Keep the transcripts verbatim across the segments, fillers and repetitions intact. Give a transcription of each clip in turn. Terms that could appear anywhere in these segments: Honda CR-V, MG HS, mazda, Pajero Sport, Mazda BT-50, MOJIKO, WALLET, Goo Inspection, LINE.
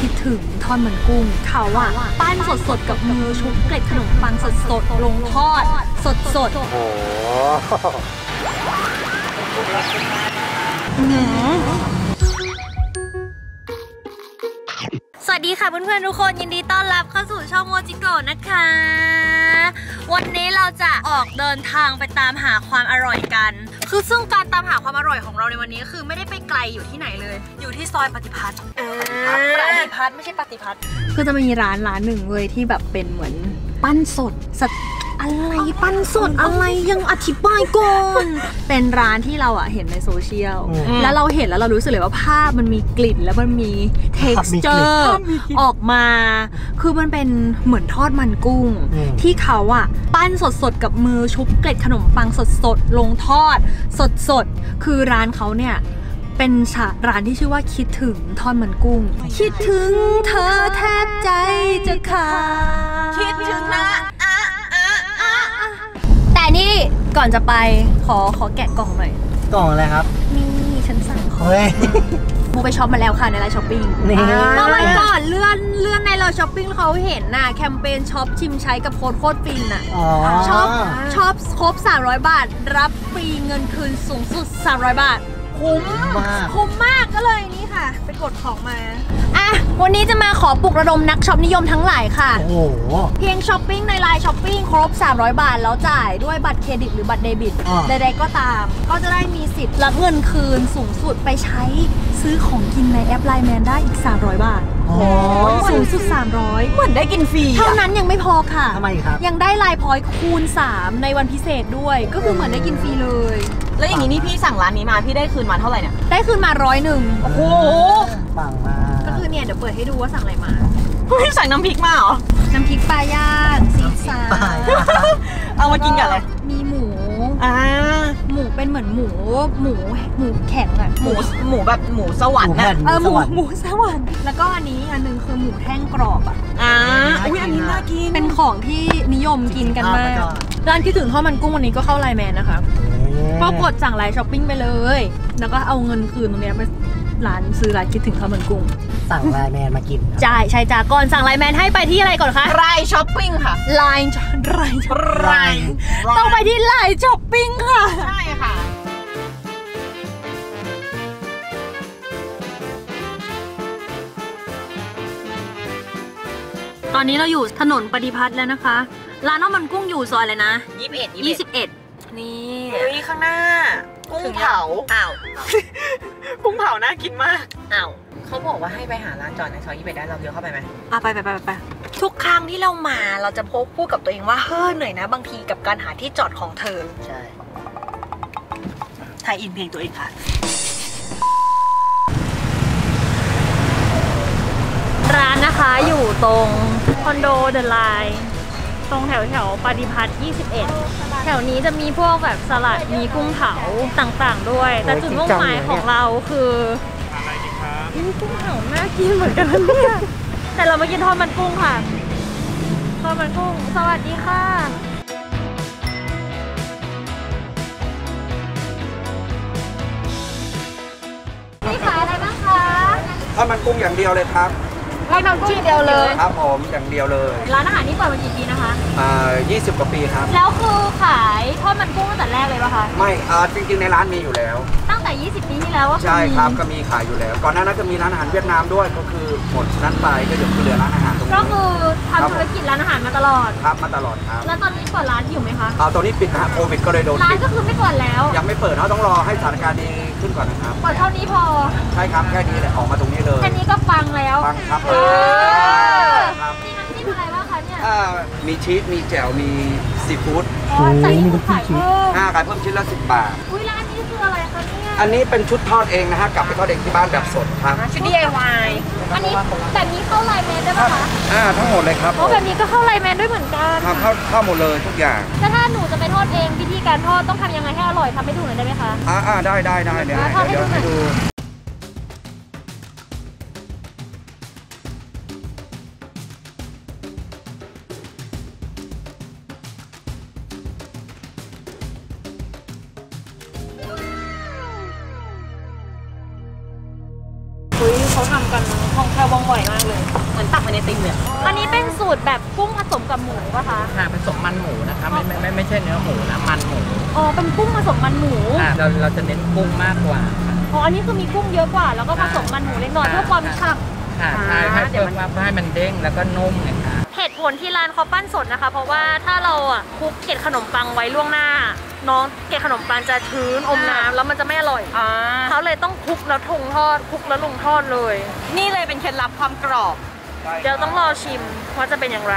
คิดถึงทอดมันกุ้งเขาอะปั้นสดๆกับมือชุบเกล็ดขนมปังสดๆลงทอดสดๆโอ้โหสวัสดีค่ะเพื่อนๆทุกคนยินดีต้อนรับเข้าสู่ช่องโมจิโกะนะคะวันนี้เราจะออกเดินทางไปตามหาความอร่อยกันคือซึ่งการตามหาความอร่อยของเราในวันนี้คือไม่ได้ไปไกลอยู่ที่ไหนเลยอยู่ที่ซอยปฏิพัฒน์ปฏิพัฒน์ไม่ใช่ปฏิพัฒน์คือจะมีร้านร้านหนึ่งเลยที่แบบเป็นเหมือนปั้นสดสัตว์อะไรปั้นสดอะไรยังอธิบายก่อนเป็นร้านที่เราอะเห็นในโซเชียลแล้วเราเห็นแล้วเรารู้สึกเลยว่าภาพมันมีกลิ่นแล้วมันมี เท็กซ์เจอร์ ออกมาคือมันเป็นเหมือนทอดมันกุ้งที่เขาอะปั้นสดๆกับมือชุบเกล็ดขนมปังสดๆลงทอดสดๆคือร้านเขาเนี่ยเป็นร้านที่ชื่อว่าคิดถึงทอดมันกุ้งคิดถึงเธอแทบใจจะขาดคิดถึงนะแต่นี่ก่อนจะไปขอขอแกะกล่องหน่อยกล่องอะไรครับนี่ฉันสั่งของมูไปช็อปมาแล้วค่ะในไลน์ช้อปปิ้งเมื่อวันก่อนเลื่อนเลื่อนในไลน์ช้อปปิ้งเขาเห็นน่ะแคมเปญช็อปชิมใช้กับโค้ดโคตรฟินน่ะช็อปช็อปครบสามร้อยบาทรับฟรีเงินคืนสูงสุดสามร้อยบาทคุ้มคุ้มมากก็เลยนี่ค่ะไปกดของมาอ่ะวันนี้จะมาขอปลุกระดมนักช็อปนิยมทั้งหลายค่ะโอ้เพียงช้อปปิ้งในไลน์ช้อปปิ้งครบสามร้อยบาทแล้วจ่ายด้วยบัตรเครดิตหรือบัตรเดบิตใดๆก็ตามก็จะได้มีสิทธิ์รับเงินคืนสูงสุดไปใช้ซื้อของกินในแอปไลน์แมนได้อีกสามร้อยบาทสูงสุดสามร้อยเหมือนได้กินฟรีเท่านั้นยังไม่พอค่ะทำไมครับยังได้ไลน์พอยต์คูณสามในวันพิเศษด้วยก็คือเหมือนได้กินฟรีเลยแล้วอย่างนี้นี่พี่สั่งร้านนี้มาพี่ได้คืนมาเท่าไหร่เนี่ยได้คืนมาร้อยหนึ่งโอ้โหปังมากก็คือเนี่ยเดี๋ยวเปิดให้ดูว่าสั่งอะไรมาพี่สั่งน้ำพริกมาเหรอน้ำพริกปลาย่างซีซ่าเอามากินกันเลยมีหมูอ่าหมูเป็นเหมือนหมูหมูหมูแข็งอะหมูหมูแบบหมูสวรรค์นะเออหมูหมูสวรรค์แล้วก็อันนี้อันนึงคือหมูแท่งกรอบอะอ่าอุ้ยอันนี้น่ากินเป็นของที่นิยมกินกันมากร้านที่ถึงข้าวมันกุ้งวันนี้ก็เข้าไลน์แมนนะคะก็กดสั่งไลน์ช้อปปิ้งไปเลยแล้วก็เอาเงินคืนตรงนี้ไปร้านซื้อร้านคิดถึงข้าวมันกุ้งสั่งไลน์แมนมากินจ่ายใช่จ่าก่อนสั่งไลน์แมนให้ไปที่อะไรก่อนคะไลน์ช้อปปิ้งค่ะไลน์ไลน์ไลน์ต้องไปที่ไลน์ช้อปปิ้งค่ะใช่ค่ะตอนนี้เราอยู่ถนนปฏิพัฒน์แล้วนะคะร้านข้าวมันกุ้งอยู่ซอยเลยนะยี่สิบเอ็ดนี่นี่ข้างหน้ากุ้งเผาอ้าวกุ้งเผาน่ากินมากอ้าวเขาบอกว่าให้ไปหาร้านจอดในซอยยี่สิบเอ็ดได้เราเดียวเข้าไปไหมอ่ะไปไปไปไปทุกครั้งที่เรามาเราจะพบพูดกับตัวเองว่าเฮ้ยเหนื่อยนะบางทีกับการหาที่จอดของเธอใช่ถ่ายอินเพลงตัวเองค่ะร้านนะคะอยู่ตรงคอนโดเดอะไลน์ตรงแถวแถวปฏิพัฒน์ยี่สิบเอ็ดแถวนี้จะมีพวกแบบสลัดมีกุ้งเผาต่างๆด้วยแต่จุดมุ่งหมายของเราคืออะไรดีครับกุ้งเผาน่ากินเหมือนกันเนี่ยแต่เรามากินทอดมันกุ้งค่ะทอดมันกุ้งสวัสดีค่ะนี่ขายอะไรบ้างคะทอดมันกุ้งอย่างเดียวเลยครับร้านน้ำจิ้มเดียวเลยครับผมอย่างเดียวเลยร้านอาหารนี้เปิดมากี่ปีนะคะอ่ายี่สิบกว่าปีครับแล้วคือขายทอดมันกุ้งตั้งแต่แรกเลยป่ะคะไม่อ่าจริงๆในร้านมีอยู่แล้วตั้งแต่ยี่สิบปีที่แล้วว่าใช่ครับก็มีขายอยู่แล้วก่อนหน้านั้นก็มีร้านอาหารเวียดนามด้วยก็คือหมดนั้นไปก็ยังเหลือร้านอาหารตรงนี้ก็คือทำธุรกิจร้านอาหารมาตลอดครับมาตลอดครับแล้วตอนนี้เปิดร้านอยู่ไหมคะอ่าตอนนี้ปิดนะโควิดก็เลยโดนร้านก็คือไม่เปิดแล้วยังไม่เปิดเราต้องรอให้สถานการณ์ดีขึ้นก่อนนะครับเปิดเท่านี้พอใช่ครับแค่นี้แหละออกมาตรงนี้เลยแค่นี้ก็ฟังแล้วฟังครับมีน้ำจิ้มอะไรบ้างคะเนี่ยมีชีสมีแจ่วมีซีฟู้ดอ๋อใส่นี่คุณขายเพิ่มห้าขายเพิ่มชิ้นละสิบบาทอุ้ยแล้วอันนี้คืออะไรคะเนี่ยอันนี้เป็นชุดทอดเองนะฮะกลับไปทอดเองที่บ้านแบบสดครับชุด ดี ไอ วาย อันนี้แบบนี้เข้าไลน์แมนได้ไหมคะอ่าทั้งหมดเลยครับโอ้แบบนี้ก็เข้าไลน์แมนด้วยเหมือนกันครับเข้าเข้าหมดเลยทุกอย่างแล้วถ้าหนูจะไปทอดเองวิธีการทอดต้องทำยังไงให้อร่อยทำให้ดูหน่อยได้ไหมคะอ่าอ่าได้ได้ได้เดี๋ยวเดี๋ยวให้ดูเขาทำกันคล่องแคล่ว เราบ่อยมากเลยเหมือนตักมาในติ่งเลยอันนี้เป็นสูตรแบบกุ้งผสมกับหมูป่ะคะค่ะผสมมันหมูนะคะไม่ไม่ไม่ใช่เนื้อหมูนะมันหมูอ๋อเป็นกุ้งผสมมันหมูเราเราจะเน้นกุ้งมากกว่าอ๋ออันนี้คือมีกุ้งเยอะกว่าแล้วก็ผสมมันหมูเล็กน้อยเพื่อความฉ่ำค่ะใช่ให้เดี๋ยวมันให้มันเด้งแล้วก็นุ่มเนี่ยค่ะเหตุผลที่ร้านเขาปั้นสดนะคะเพราะว่าถ้าเราอ่ะคุกเกล็ดขนมปังไว้ล่วงหน้าน้องเกล็ดขนมปังจะชื้นอมน้ำแล้วมันจะไม่อร่อยเขาเลยต้องคุกแล้วทงทอดคุกแล้วลงทอดเลยนี่เลยเป็นเคล็ดลับความกรอบเดี๋ยวต้องรอชิมว่าจะเป็นอย่างไร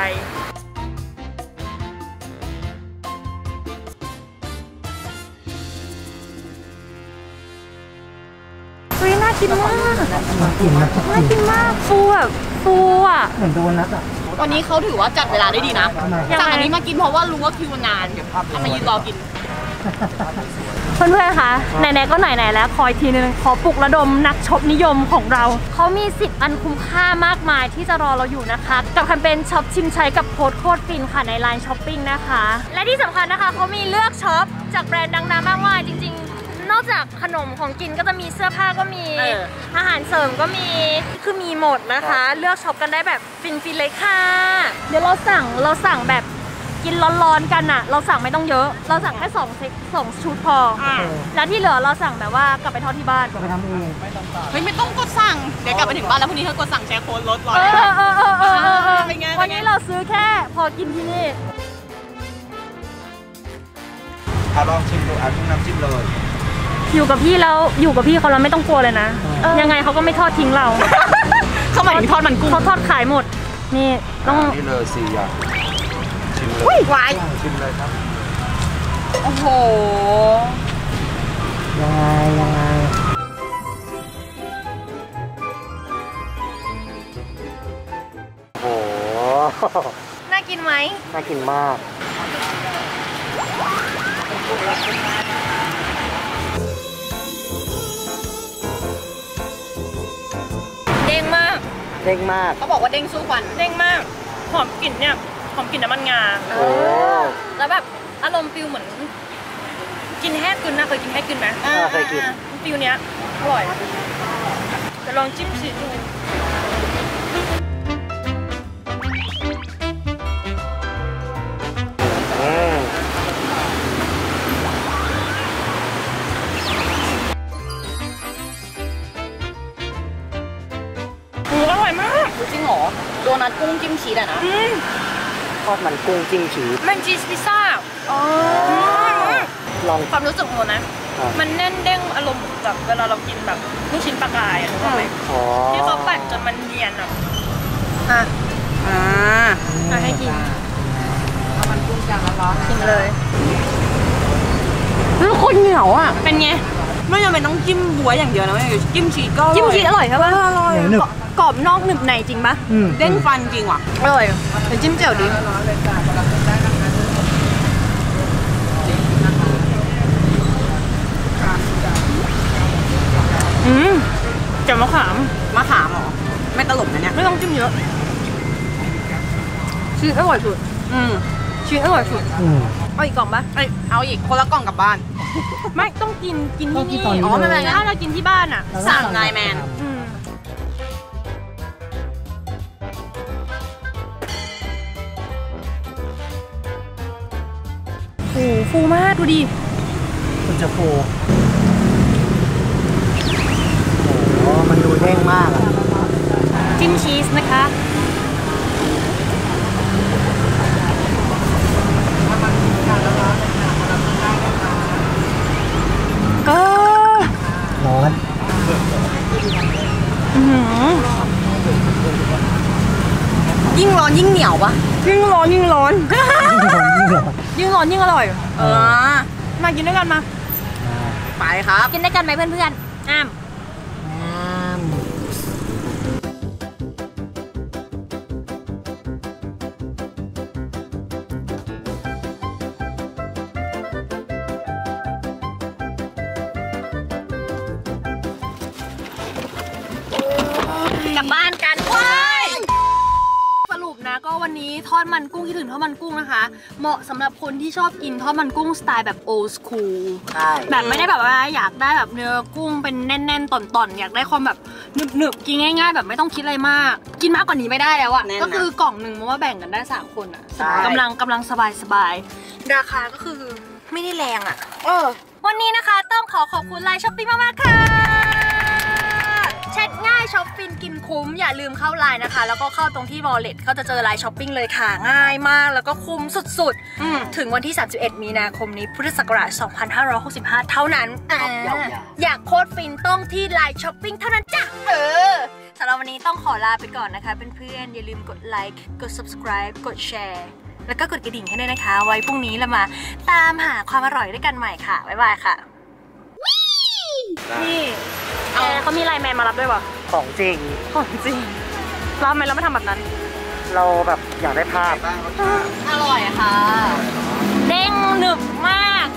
น่ากินมากน่ากินมากน่ากินมากฟูแบบฟูอ่ะเหมือนโดนัทอ่ะวันนี้เขาถือว่าจัดเวลาได้ดีนะสั่งอันนี้มากินเพราะว่ารู้ว่าคิวนานเดี๋ยวเอามายืนรอกินเพื่อนๆคะไหนๆก็ไหนๆแล้วคอยทีนึงขอปลุกระดมนักช็อปนิยมของเราเขามีสิทธิ์อันคุ้มค่ามากมายที่จะรอเราอยู่นะคะกับแคมเปญช็อปชิมใช้กับโค้ดโคตรฟินค่ะใน ไลน์ Shopping นะคะและที่สำคัญนะคะเขามีเลือกช็อปจากแบรนด์ดังๆมากมายจริงๆนอกจากขนมของกินก็จะมีเสื้อผ้าก็มีอาหารเสริมก็มีคือมีหมดนะคะเลือกช็อปกันได้แบบฟินๆเลยค่ะเดี๋ยวเราสั่งเราสั่งแบบกินร้อนๆกันอะเราสั่งไม่ต้องเยอะเราสั่งแค่สองเซ็ตสองชุดพอแล้วที่เหลือเราสั่งแบบว่ากลับไปทอดที่บ้านกลับไปทำเองไม่ต้องสั่งเฮ้ยไม่ต้องกดสั่งเดี๋ยวกลับไปถึงบ้านแล้วพรุ่งนี้เขากดสั่งแชร์โค้ดลดร้อยวันนี้เราซื้อแค่พอกินที่นี่ลองชิมดูอ่ะน้ำจิ้มเลยอยู่กับพี่แล้วอยู่กับพี่เขาเราไม่ต้องกลัวเลยนะยังไงเขาก็ไม่ทอดทิ้งเราเขาหมายถึงทอดมันกุ้งเขาทอดขายหมดนี่ต้องนี่เลยสี่อย่างชิมเลยไวชิมเลยครับโอ้โหยังไงยังไงโอ้โหน่ากินไหมน่ากินมากเด้งมากเขาบอกว่าเด้งสู้ควันเด้งมากหอมกลิ่นเนี่ยหอมกลิ่นน้ำมันงาแล้วแบบอารมณ์ฟิลเหมือนกินแห้งกินนะเคยกินแห้งกินไหมเคยกินฟิลเนี้ยอร่อยจะลองจิ้มสิจริงเหรอโดนัทกุ้งจิ้มชีสอะนะทอดมันกุ้งจิ้มชีสมันชีสพิซซ่าอ๋อลองความรู้สึกมันนะมันแน่นเด้งอารมณ์แบบเวลาเรากินแบบลูกชิ้นปลากรายอะรู้ไหมที่เขาปั่นจนมันเนียนอะอ่ะอ่าให้กินมันกุ้งจากร้อนกินเลยแล้วคนเหนียวอะเป็นไงไม่จำเป็นต้องจิ้มหัวอย่างเดียวนะจิ้มชีสก็จิ้มชีสอร่อยใช่ปะอร่อยกรอบนอกหนึบในจริงปะเด้งฟันจริงว่ะอร่อยเดี๋ยวจิ้มเจียวดิอืมเจียวมะขามมะขามหรอไม่ตลกนะเนี่ยไม่ต้องจิ้มเยอะชีสอร่อยสุดอืมชีสอร่อยสุดเอาอีกกล่องปะเอาอีกคนละกล่องกลับบ้านไม่ต้องกินกินที่นี่อ๋อไม่เป็นไรถ้าเรากินที่บ้านอ่ะสั่งไลน์แมนโอ้ฟูมากดูดิมันจะฟูโอ้มันดูเด้งมากอ่ะจิ้มชีสนะคะร้อนยิ่งร้อนยิ่งเหนียวปะยิ่งร้อนยิ่งร้อนยิ่งร้อนยิ่งอร่อยเออมากินด้วยกันมาไปครับกินด้วยกันไหมเพื่อนๆอ้ามกลับบ้านกันว้ายสรุปนะก็วันนี้ นี้ทอดมันกุ้งที่ถึงทอดมันกุ้งนะคะเหมาะสำหรับคนที่ชอบกินทอดมันกุ้งสไตล์แบบ old school แบบไม่ได้แบบว่าอยากได้แบบเนื้อกุ้งเป็นแน่นๆต่อนๆอยากได้ความแบบหนึบๆกินง่ายๆแบบไม่ต้องคิดอะไรมากกินมากกว่านี้ไม่ได้แล้วอ่ะก็คือกล่องหนึ่งเพราะว่าแบ่งกันได้สามคนอ่ะกำลังกำลังสบายๆราคาก็คือไม่ได้แรงอ่ะเออวันนี้นะคะเติมขอขอบคุณไลน์ช้อปปิ้งมากๆค่ะเช็คง่ายช็อปฟินกินคุ้มอย่าลืมเข้าไลน์นะคะแล้วก็เข้าตรงที่ wallet เขาจะเจอไลน์ช้อปปิ้งเลยค่ะง่ายมากแล้วก็คุ้มสุดๆถึงวันที่สามสิบเอ็ดมีนาคมนี้พุทธศักราชสองพันห้าร้อยหกสิบห้าเท่านั้นอยากโคตรฟินต้องที่ไลน์ช้อปปิ้งเท่านั้นจ้ะเออสำหรับวันนี้ต้องขอลาไปก่อนนะคะเพื่อนๆอย่าลืมกดไลค์กด subscribe กดแชร์แล้วก็กดกระดิ่งให้ด้วยนะคะไว้พรุ่งนี้เรามาตามหาความอร่อยด้วยกันใหม่ค่ะบ๊ายบายค่ะนี่เขามีไลน์แมนมารับด้วยวะของจริงของจริงเราทำไมเราไม่ทำแบบนั้นเราแบบอยากได้ภาพอร่อยค่ะเด้งหนึบมาก